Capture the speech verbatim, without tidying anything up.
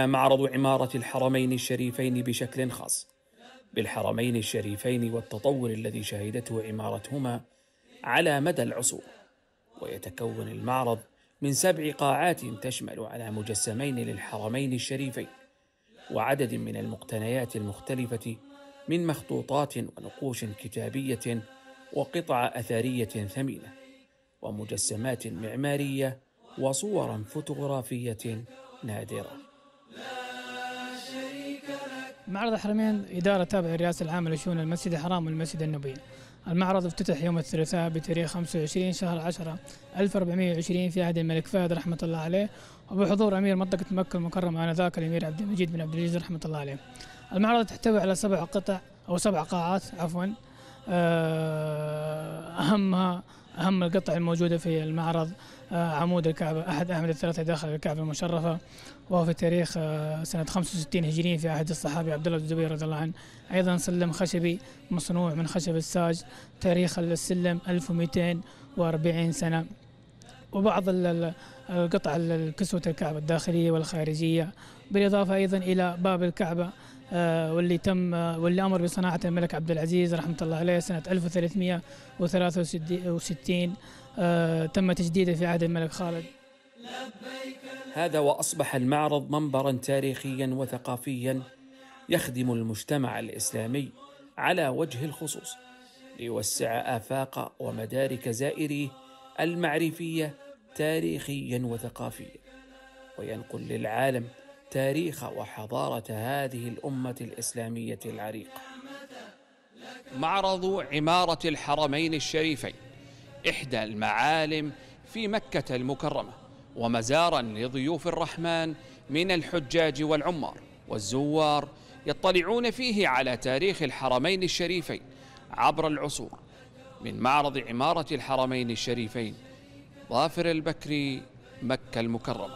معرض عمارة الحرمين الشريفين بشكل خاص بالحرمين الشريفين والتطور الذي شهدته عمارتهما على مدى العصور. ويتكون المعرض من سبع قاعات تشمل على مجسمين للحرمين الشريفين وعدد من المقتنيات المختلفة من مخطوطات ونقوش كتابية وقطع أثرية ثمينة ومجسمات معمارية وصورا فوتوغرافية نادرة. معرض الحرمين إدارة تابعة الرئاسة العامة لشؤون المسجد الحرام والمسجد النبوي. المعرض افتتح يوم الثلاثاء بتاريخ خمسة وعشرين شهر عشرة ألف وأربعمئة وعشرين في عهد الملك فهد رحمة الله عليه، وبحضور أمير منطقة مكة المكرمة آنذاك الأمير عبد المجيد بن عبد العزيز رحمة الله عليه. المعرض تحتوي على سبع قطع أو سبع قاعات عفوا أهمها أهم القطع الموجودة في المعرض عمود الكعبة، أحد أهم الثلاثة داخل الكعبة المشرفة، وهو في تاريخ سنة خمسة وستين هجري في عهد الصحابي عبد الله بن الزبير رضي الله عنه. أيضا سلم خشبي مصنوع من خشب الساج، تاريخ السلم ألف ومئتين وأربعين سنة، وبعض القطع الكسوة الكعبة الداخلية والخارجية، بالإضافة أيضا إلى باب الكعبة واللي تم واللي أمر بصناعة الملك عبدالعزيز رحمة الله عليه سنة ألف وثلاثمئة وثلاثة وستين تم تجديده في عهد الملك خالد. هذا وأصبح المعرض منبرا تاريخيا وثقافيا يخدم المجتمع الإسلامي على وجه الخصوص، ليوسع آفاق ومدارك زائريه المعرفية تاريخيا وثقافيا، وينقل للعالم تاريخ وحضارة هذه الأمة الإسلامية العريقة. معرض عمارة الحرمين الشريفين إحدى المعالم في مكة المكرمة، ومزاراً لضيوف الرحمن من الحجاج والعمار والزوار يطلعون فيه على تاريخ الحرمين الشريفين عبر العصور. من معرض عمارة الحرمين الشريفين، ظافر البكري، مكة المكرمة.